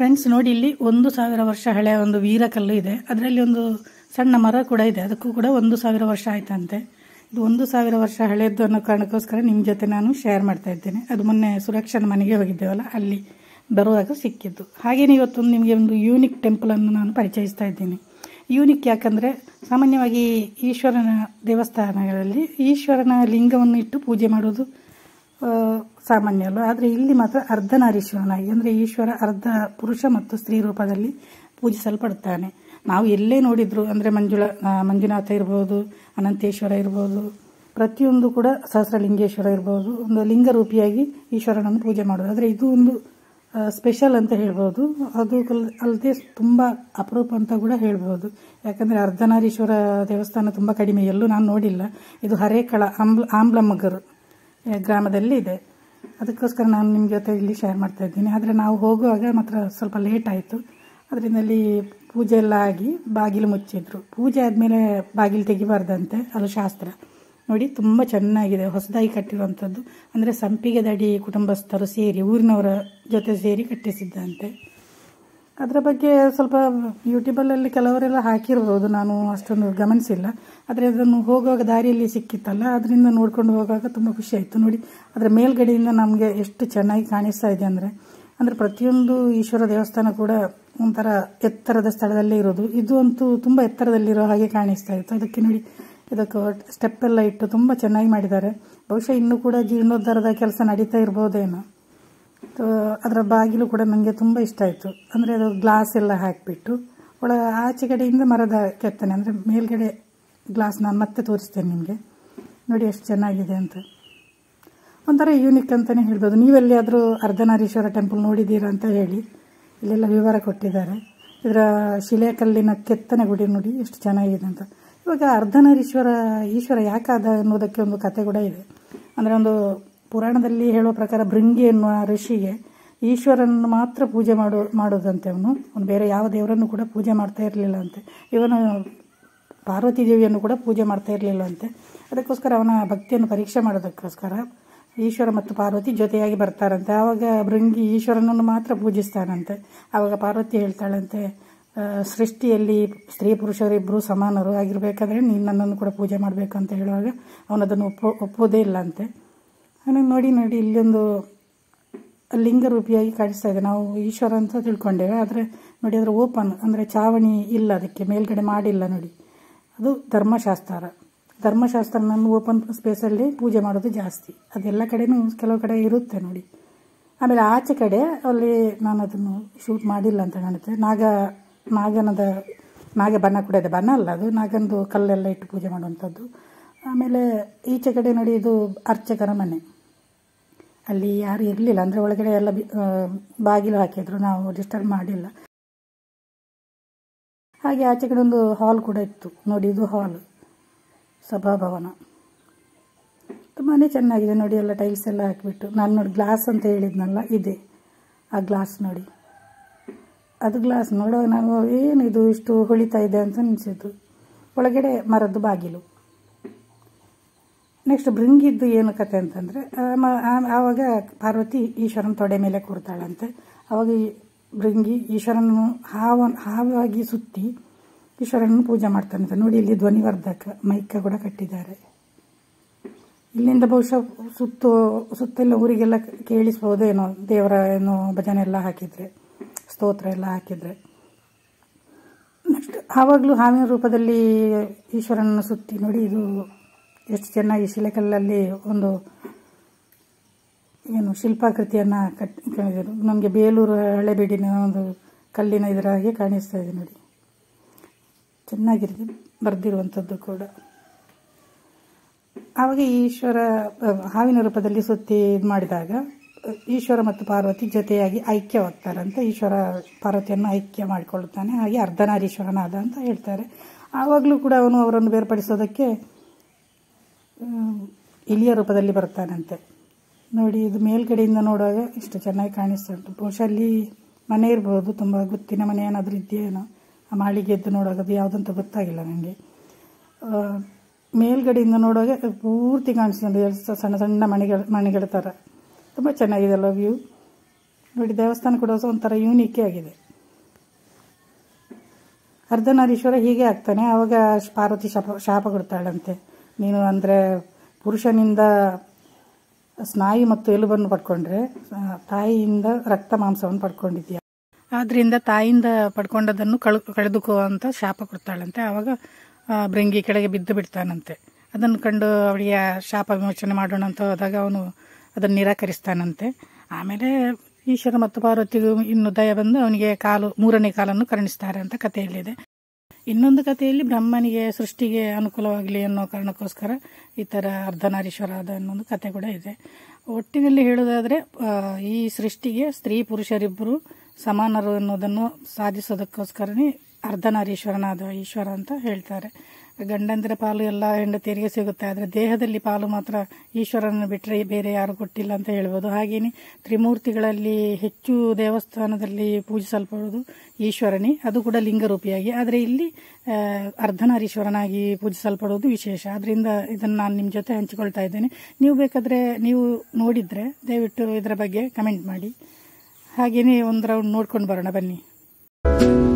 Friends ನೋಡಿ, ಇಲ್ಲಿ 1000 ವರ್ಷ ಹಳೆಯ ಒಂದು ವೀರಕಲ್ಲು ಇದೆ. ಅದರಲ್ಲಿ ಒಂದು ಸಣ್ಣ ಮರ ಕೂಡ ಇದೆ, ಅದಕ್ಕೂ ಕೂಡ 1000 ವರ್ಷ ಆಯ್ತಂತೆ. ಇದು 1000 ವರ್ಷ ಹಳೆಯದ್ದು ಅನ್ನೋ ಕಾರಣಕ್ಕೋಸ್ಕರ ನಿಮ್ಮ ಜೊತೆ ನಾನು ಶೇರ್ ಮಾಡ್ತಾ ಇದ್ದೇನೆ. ಅದು ಮೊನ್ನೆ ಸುರಕ್ಷನ ಮನೆಗೆ ಹೋಗಿದ್ದೇವಲ್ಲ, ಅಲ್ಲಿ ಬರುವಾಗ ಸಿಕ್ಕಿದ್ದು. ಹಾಗೇನೆ ಇವತ್ತೊಂದು ನಿಮಗೆ ಒಂದು ಯೂನಿಕ್ ಟೆಂಪಲನ್ನು ನಾನು ಪರಿಚಯಿಸ್ತಾ ಇದ್ದೀನಿ. ಯೂನಿಕ್ ಯಾಕಂದರೆ ಸಾಮಾನ್ಯವಾಗಿ ಈಶ್ವರನ ದೇವಸ್ಥಾನಗಳಲ್ಲಿ ಈಶ್ವರನ ಲಿಂಗವನ್ನು ಇಟ್ಟು ಪೂಜೆ ಮಾಡೋದು ಸಾಮಾನ್ಯ ಅಲ್ಲ, ಆದರೆ ಇಲ್ಲಿ ಮಾತ್ರ ಅರ್ಧನಾರೀಶ್ವರನಾಗಿ, ಅಂದರೆ ಈಶ್ವರ ಅರ್ಧ ಪುರುಷ ಮತ್ತು ಸ್ತ್ರೀ ರೂಪದಲ್ಲಿ ಪೂಜಿಸಲ್ಪಡ್ತಾನೆ. ನಾವು ಎಲ್ಲೇ ನೋಡಿದ್ರು, ಅಂದರೆ ಮಂಜುನಾಥ ಇರ್ಬೋದು, ಅನಂತೇಶ್ವರ ಇರ್ಬೋದು, ಪ್ರತಿಯೊಂದು ಕೂಡ ಸಹಸ್ರಲಿಂಗೇಶ್ವರ ಇರ್ಬೋದು, ಒಂದು ಲಿಂಗರೂಪಿಯಾಗಿ ಈಶ್ವರನನ್ನು ಪೂಜೆ ಮಾಡೋದು. ಆದರೆ ಇದು ಒಂದು ಸ್ಪೆಷಲ್ ಅಂತ ಹೇಳ್ಬೋದು. ಅದು ಅಲ್ಲದೆ ತುಂಬ ಅಪರೂಪ ಅಂತ ಕೂಡ ಹೇಳ್ಬೋದು. ಯಾಕಂದರೆ ಅರ್ಧನಾರೀಶ್ವರ ದೇವಸ್ಥಾನ ತುಂಬ ಕಡಿಮೆ, ಎಲ್ಲೂ ನಾನು ನೋಡಿಲ್ಲ. ಇದು ಹರೇಕಳ ಆಂಬ್ಲಮಗರು ಗ್ರಾಮದಲ್ಲಿ ಇದೆ. ಅದಕ್ಕೋಸ್ಕರ ನಾನು ನಿಮ್ಮ ಜೊತೆ ಇಲ್ಲಿ ಶೇರ್ ಮಾಡ್ತಾ ಇದ್ದೀನಿ. ಆದರೆ ನಾವು ಹೋಗುವಾಗ ಮಾತ್ರ ಸ್ವಲ್ಪ ಲೇಟ್ ಆಯಿತು. ಅದರಿಂದಲ್ಲಿ ಪೂಜೆ ಎಲ್ಲ ಆಗಿ ಬಾಗಿಲು ಮುಚ್ಚಿದ್ರು. ಪೂಜೆ ಆದಮೇಲೆ ಬಾಗಿಲು ತೆಗಿಬಾರ್ದಂತೆ, ಅದು ಶಾಸ್ತ್ರ. ನೋಡಿ ತುಂಬ ಚೆನ್ನಾಗಿದೆ, ಹೊಸದಾಗಿ ಕಟ್ಟಿರುವಂಥದ್ದು. ಅಂದರೆ ಸಂಪಿಗೆ ದಡಿ ಕುಟುಂಬಸ್ಥರು ಸೇರಿ, ಊರಿನವರ ಜೊತೆ ಸೇರಿ ಕಟ್ಟಿಸಿದ್ದಂತೆ. ಅದರ ಬಗ್ಗೆ ಸ್ವಲ್ಪ ಯೂಟ್ಯೂಬಲ್ಲಿ ಕೆಲವರೆಲ್ಲ ಹಾಕಿರ್ಬೋದು, ನಾನು ಅಷ್ಟೊಂದು ಗಮನಿಸಿಲ್ಲ. ಆದರೆ ಅದನ್ನು ಹೋಗುವಾಗ ದಾರಿಯಲ್ಲಿ ಸಿಕ್ಕಿತ್ತಲ್ಲ, ಅದರಿಂದ ನೋಡ್ಕೊಂಡು ಹೋಗುವಾಗ ತುಂಬ ಖುಷಿಯಾಯಿತು. ನೋಡಿ ಅದರ ಮೇಲ್ಗಡೆಯಿಂದ ನಮಗೆ ಎಷ್ಟು ಚೆನ್ನಾಗಿ ಕಾಣಿಸ್ತಾ ಇದೆ ಅಂದರೆ, ಪ್ರತಿಯೊಂದು ಈಶ್ವರ ದೇವಸ್ಥಾನ ಕೂಡ ಒಂಥರ ಎತ್ತರದ ಸ್ಥಳದಲ್ಲೇ ಇರೋದು. ಇದು ಅಂತೂ ತುಂಬ ಎತ್ತರದಲ್ಲಿರೋ ಹಾಗೆ ಕಾಣಿಸ್ತಾ ಇತ್ತು. ಅದಕ್ಕೆ ನೋಡಿ ಇದಕ್ಕೆ ಸ್ಟೆಪ್ ಎಲ್ಲ ಇಟ್ಟು ತುಂಬ ಚೆನ್ನಾಗಿ ಮಾಡಿದ್ದಾರೆ. ಬಹುಶಃ ಇನ್ನೂ ಕೂಡ ಜೀರ್ಣೋದ್ಧಾರದ ಕೆಲಸ ನಡೀತಾ ಇರ್ಬೋದೇನೋ. ಅದರ ಬಾಗಿಲು ಕೂಡ ನನಗೆ ತುಂಬ ಇಷ್ಟ ಆಯಿತು. ಅಂದರೆ ಅದು ಗ್ಲಾಸ್ ಎಲ್ಲ ಹಾಕಿಬಿಟ್ಟು ಒಳ ಆಚೆ ಕಡೆಯಿಂದ ಮರದ ಕೆತ್ತನೆ, ಅಂದರೆ ಮೇಲ್ಗಡೆ ಗ್ಲಾಸ್. ನಾನು ಮತ್ತೆ ತೋರಿಸ್ತೇನೆ ನಿಮಗೆ, ನೋಡಿ ಎಷ್ಟು ಚೆನ್ನಾಗಿದೆ ಅಂತ. ಒಂಥರ ಯೂನಿಕ್ ಅಂತಲೇ ಹೇಳ್ಬೋದು. ನೀವೆಲ್ಲಿಯಾದರೂ ಅರ್ಧನಾರೀಶ್ವರ ಟೆಂಪಲ್ ನೋಡಿದ್ದೀರಾ ಅಂತ ಹೇಳಿ, ಇಲ್ಲೆಲ್ಲ ವಿವರ ಕೊಟ್ಟಿದ್ದಾರೆ. ಇದರ ಶಿಲೆಕಲ್ಲಿನ ಕೆತ್ತನೆ ಗುಡಿ ನೋಡಿ ಎಷ್ಟು ಚೆನ್ನಾಗಿದೆ ಅಂತ. ಇವಾಗ ಈಶ್ವರ ಯಾಕಾದ ಅನ್ನೋದಕ್ಕೆ ಒಂದು ಕತೆ ಕೂಡ ಇದೆ. ಅಂದರೆ ಒಂದು ಪುರಾಣದಲ್ಲಿ ಹೇಳೋ ಪ್ರಕಾರ, ಭೃಂಗಿ ಎನ್ನುವ ಋಷಿಗೆ ಈಶ್ವರನ್ನು ಮಾತ್ರ ಪೂಜೆ ಮಾಡೋದಂತೆ. ಅವನು ಬೇರೆ ಯಾವ ದೇವರನ್ನು ಕೂಡ ಪೂಜೆ ಮಾಡ್ತಾ ಇರಲಿಲ್ಲ ಅಂತೆ. ಇವನು ಪಾರ್ವತಿ ದೇವಿಯನ್ನು ಕೂಡ ಪೂಜೆ ಮಾಡ್ತಾ ಇರಲಿಲ್ಲ ಅಂತೆ. ಅದಕ್ಕೋಸ್ಕರ ಅವನ ಭಕ್ತಿಯನ್ನು ಪರೀಕ್ಷೆ ಮಾಡೋದಕ್ಕೋಸ್ಕರ ಈಶ್ವರ ಮತ್ತು ಪಾರ್ವತಿ ಜೊತೆಯಾಗಿ ಬರ್ತಾರಂತೆ. ಆವಾಗ ಭೃಂಗಿ ಈಶ್ವರನನ್ನು ಮಾತ್ರ ಪೂಜಿಸ್ತಾನಂತೆ. ಆವಾಗ ಪಾರ್ವತಿ ಹೇಳ್ತಾಳಂತೆ, ಸೃಷ್ಟಿಯಲ್ಲಿ ಸ್ತ್ರೀ ಪುರುಷರಿಬ್ಬರೂ ಸಮಾನರು ಆಗಿರಬೇಕಾದ್ರೆ ನೀನು ನನ್ನನ್ನು ಕೂಡ ಪೂಜೆ ಮಾಡಬೇಕು ಅಂತ ಹೇಳುವಾಗ ಅವನದನ್ನು ಒಪ್ಪೋದೇ ಇಲ್ಲ ಅಂತೆ. ನನಗೆ ನೋಡಿ ಇಲ್ಲೊಂದು ಲಿಂಗರೂಪಿಯಾಗಿ ಕಾಣಿಸ್ತಾ ಇದೆ. ನಾವು ಈಶ್ವರ ಅಂತ ತಿಳ್ಕೊಂಡೇವೆ, ಆದರೆ ನೋಡಿ ಅದರ ಓಪನ್, ಅಂದರೆ ಚಾವಣಿ ಇಲ್ಲ, ಅದಕ್ಕೆ ಮೇಲ್ಗಡೆ ಮಾಡಿಲ್ಲ. ನೋಡಿ ಅದು ಧರ್ಮಶಾಸ್ತ್ರನನ್ನು ಓಪನ್ ಸ್ಪೇಸಲ್ಲಿ ಪೂಜೆ ಮಾಡೋದು ಜಾಸ್ತಿ. ಅದೆಲ್ಲ ಕಡೆನೂ ಕೆಲವು ಕಡೆ ಇರುತ್ತೆ ನೋಡಿ. ಆಮೇಲೆ ಆಚೆ ಕಡೆ ಅಲ್ಲಿ ನಾನು ಅದನ್ನು ಶೂಟ್ ಮಾಡಿಲ್ಲ ಅಂತ ಕಾಣುತ್ತೆ. ನಾಗಬಣ್ಣ ಕೂಡ ಇದೆ, ಬಣ್ಣ ಅಲ್ಲ ಅದು, ನಾಗಂದು ಕಲ್ಲೆಲ್ಲ ಇಟ್ಟು ಪೂಜೆ ಮಾಡುವಂಥದ್ದು. ಆಮೇಲೆ ಈಚೆ ಕಡೆ ನೋಡಿ ಇದು ಅರ್ಚಕರ ಮನೆ. ಅಲ್ಲಿ ಯಾರು ಇರಲಿಲ್ಲ, ಅಂದರೆ ಒಳಗಡೆ ಎಲ್ಲ ಬಾಗಿಲು ಹಾಕಿದ್ರು, ನಾವು ಡಿಸ್ಟರ್ಬ್ ಮಾಡಿಲ್ಲ. ಹಾಗೆ ಆಚೆ ಕಡೆ ಒಂದು ಹಾಲ್ ಕೂಡ ಇತ್ತು ನೋಡಿ, ಇದು ಹಾಲ್ ಸಭಾಭವನ. ತುಂಬಾ ಚೆನ್ನಾಗಿದೆ ನೋಡಿ, ಎಲ್ಲ ಟೈಲ್ಸ್ ಎಲ್ಲ ಹಾಕಿಬಿಟ್ಟು. ನಾನು ನೋಡಿ ಗ್ಲಾಸ್ ಅಂತ ಹೇಳಿದ್ನಲ್ಲ, ಇದೆ ಆ ಗ್ಲಾಸ್ ನೋಡಿ. ಅದು ಗ್ಲಾಸ್ ನೋಡುವಾಗ ನಾನು ಏನು ಇದು ಇಷ್ಟು ಹೊಳಿತಾ ಇದೆ ಅಂತ ಅನಿಸಿತು. ಒಳಗಡೆ ಮರದ್ದು ಬಾಗಿಲು. ನೆಕ್ಸ್ಟ್ ಭೃಂಗಿದ್ದು ಏನು ಕತೆ ಅಂತಂದರೆ, ಆವಾಗ ಪಾರ್ವತಿ ಈಶ್ವರನ ತೊಡೆ ಮೇಲೆ ಕೂರ್ತಾಳಂತೆ. ಆವಾಗ ಭೃಂಗಿ ಈಶ್ವರನನ್ನು ಹಾವಾಗಿ ಸುತ್ತಿ ಈಶ್ವರನನ್ನು ಪೂಜೆ ಮಾಡ್ತಾನಂತೆ. ನೋಡಿ ಇಲ್ಲಿ ಧ್ವನಿವರ್ಧಕ ಮೈಕ ಕೂಡ ಕಟ್ಟಿದ್ದಾರೆ. ಇಲ್ಲಿಂದ ಬಹುಶಃ ಸುತ್ತೆಲ್ಲ ಊರಿಗೆಲ್ಲ ಕೇಳಿಸ್ಬೋದೇನೋ, ದೇವರ ಏನೋ ಭಜನೆ ಎಲ್ಲ ಹಾಕಿದರೆ, ಸ್ತೋತ್ರ ಎಲ್ಲ ಹಾಕಿದರೆ. ನೆಕ್ಸ್ಟ್ ಆವಾಗಲೂ ಹಾವಿನ ರೂಪದಲ್ಲಿ ಈಶ್ವರನ ಸುತ್ತಿ ನೋಡಿ ಇದು ಎಷ್ಟು ಚೆನ್ನಾಗಿ ಶಿಲೆಕಲ್ಲಲ್ಲಿ ಒಂದು ಏನು ಶಿಲ್ಪಾಕೃತಿಯನ್ನು ಕಾಣಿದ್ರು. ನಮಗೆ ಬೇಲೂರು ಹಳೆಬೀಡಿನ ಒಂದು ಕಲ್ಲಿನ ಇದರ ಹಾಗೆ ಕಾಣಿಸ್ತಾ ಇದೆ ನೋಡಿ, ಚೆನ್ನಾಗಿರುತ್ತೆ ಬರೆದಿರುವಂಥದ್ದು ಕೂಡ. ಆವಾಗ ಈಶ್ವರ ಹಾವಿನ ರೂಪದಲ್ಲಿ ಸುತ್ತಿ ಇದು ಮಾಡಿದಾಗ ಈಶ್ವರ ಮತ್ತು ಪಾರ್ವತಿ ಜೊತೆಯಾಗಿ ಐಕ್ಯವಾಗ್ತಾರಂತೆ. ಈಶ್ವರ ಪಾರ್ವತಿಯನ್ನು ಐಕ್ಯ ಮಾಡಿಕೊಳ್ಳುತ್ತಾನೆ, ಹಾಗೆ ಅರ್ಧನಾರೀಶ್ವರನಾದ ಅಂತ ಹೇಳ್ತಾರೆ. ಆವಾಗಲೂ ಕೂಡ ಅವನು ಅವರನ್ನು ಬೇರ್ಪಡಿಸೋದಕ್ಕೆ ಇಲಿಯ ರೂಪದಲ್ಲಿ ಬರ್ತಾನಂತೆ. ನೋಡಿ ಇದು ಮೇಲ್ಗಡೆಯಿಂದ ನೋಡುವಾಗ ಇಷ್ಟು ಚೆನ್ನಾಗಿ ಕಾಣಿಸ್ತಾ ಉಂಟು. ಬಹುಶಃ ಅಲ್ಲಿ ಮನೆ ಇರ್ಬೋದು, ತುಂಬ ಗುತ್ತಿನ ಮನೆ ಏನಾದರೂ ಇದೆಯೇನೋ. ಆ ಮಾಳಿಗೆ ಎದ್ದು ನೋಡುವಾಗ ಅದು ಯಾವುದಂತ ಗೊತ್ತಾಗಿಲ್ಲ ನನಗೆ. ಮೇಲ್ಗಡೆಯಿಂದ ನೋಡುವಾಗ ಪೂರ್ತಿ ಕಾಣಿಸ್ಕೊಂಡು ಸಣ್ಣ ಸಣ್ಣ ಮನೆಗಳ ಥರ ತುಂಬ ಚೆನ್ನಾಗಿದೆ ಅಲ್ವ ವ್ಯೂ. ನೋಡಿ ದೇವಸ್ಥಾನ ಕೂಡ ಒಂಥರ ಯೂನಿಕ್ ಆಗಿದೆ. ಅರ್ಧನಾರೀಶ್ವರ ಹೀಗೆ ಆಗ್ತಾನೆ, ಆವಾಗ ಪಾರ್ವತಿ ಶಾಪ ಕೊಡ್ತಾಳಂತೆ, ನೀನು ಅಂದರೆ ಪುರುಷನಿಂದ ಸ್ನಾಯು ಮತ್ತು ಎಲುಬನ್ನು ಪಡ್ಕೊಂಡ್ರೆ ತಾಯಿಯಿಂದ ರಕ್ತ ಮಾಂಸವನ್ನು ಪಡ್ಕೊಂಡಿದ್ದೀಯ, ಆದ್ದರಿಂದ ತಾಯಿಯಿಂದ ಪಡ್ಕೊಂಡದನ್ನು ಕಳೆದುಕೋ ಅಂತ ಶಾಪ ಕೊಡ್ತಾಳಂತೆ. ಆವಾಗ ಭೃಂಗಿ ಕೆಳಗೆ ಬಿದ್ದು ಬಿಡ್ತಾನಂತೆ. ಅದನ್ನು ಕಂಡು ಅವಳಿಗೆ ಶಾಪ ವಿಮೋಚನೆ ಮಾಡೋಣ ಅಂತ ಹೋದಾಗ ಅವನು ಅದನ್ನು ನಿರಾಕರಿಸ್ತಾನಂತೆ. ಆಮೇಲೆ ಈಶ್ವರ ಮತ್ತು ಪಾರ್ವತಿಗೂ ಇನ್ನು ದಯ ಬಂದು ಅವನಿಗೆ ಮೂರನೇ ಕಾಲನ್ನು ಕರುಣಿಸ್ತಾರೆ ಅಂತ ಕಥೆಯಲ್ಲಿದೆ. ಇನ್ನೊಂದು ಕಥೆಯಲ್ಲಿ ಬ್ರಹ್ಮನಿಗೆ ಸೃಷ್ಟಿಗೆ ಅನುಕೂಲವಾಗಲಿ ಅನ್ನೋ ಕಾರಣಕ್ಕೋಸ್ಕರ ಈ ಥರ ಅರ್ಧನಾರೀಶ್ವರಾದ ಅನ್ನೊಂದು ಕಥೆ ಕೂಡ ಇದೆ. ಒಟ್ಟಿನಲ್ಲಿ ಹೇಳೋದಾದರೆ ಈ ಸೃಷ್ಟಿಗೆ ಸ್ತ್ರೀ ಪುರುಷರಿಬ್ಬರು ಸಮಾನರು ಅನ್ನೋದನ್ನು ಸಾಧಿಸೋದಕ್ಕೋಸ್ಕರನೇ ಅರ್ಧನಾರೀಶ್ವರನಾದ ಈಶ್ವರ ಅಂತ ಹೇಳ್ತಾರೆ. ಗಂಡಂದಿರ ಪಾಲು ಎಲ್ಲ ಹೆಂಡತಿಯರಿಗೆ ಸಿಗುತ್ತೆ, ಆದರೆ ದೇಹದಲ್ಲಿ ಪಾಲು ಮಾತ್ರ ಈಶ್ವರನ ಬಿಟ್ಟರೆ ಬೇರೆ ಯಾರು ಕೊಟ್ಟಿಲ್ಲ ಅಂತ ಹೇಳ್ಬೋದು. ಹಾಗೆಯೇ ತ್ರಿಮೂರ್ತಿಗಳಲ್ಲಿ ಹೆಚ್ಚು ದೇವಸ್ಥಾನದಲ್ಲಿ ಪೂಜಿಸಲ್ಪಡುವುದು ಈಶ್ವರನೇ, ಅದು ಕೂಡ ಲಿಂಗರೂಪಿಯಾಗಿ. ಆದರೆ ಇಲ್ಲಿ ಅರ್ಧನಾರೀಶ್ವರನಾಗಿ ಪೂಜಿಸಲ್ಪಡುವುದು ವಿಶೇಷ. ಅದರಿಂದ ಇದನ್ನು ನಾನು ನಿಮ್ಮ ಜೊತೆ ಹಂಚಿಕೊಳ್ತಾ ಇದ್ದೇನೆ. ನೀವು ಬೇಕಾದರೆ ನೀವು ನೋಡಿದರೆ ದಯವಿಟ್ಟು ಇದರ ಬಗ್ಗೆ ಕಮೆಂಟ್ ಮಾಡಿ. ಹಾಗೆಯೇ ಒಂದು ರೌಂಡ್ ನೋಡ್ಕೊಂಡು ಬರೋಣ ಬನ್ನಿ.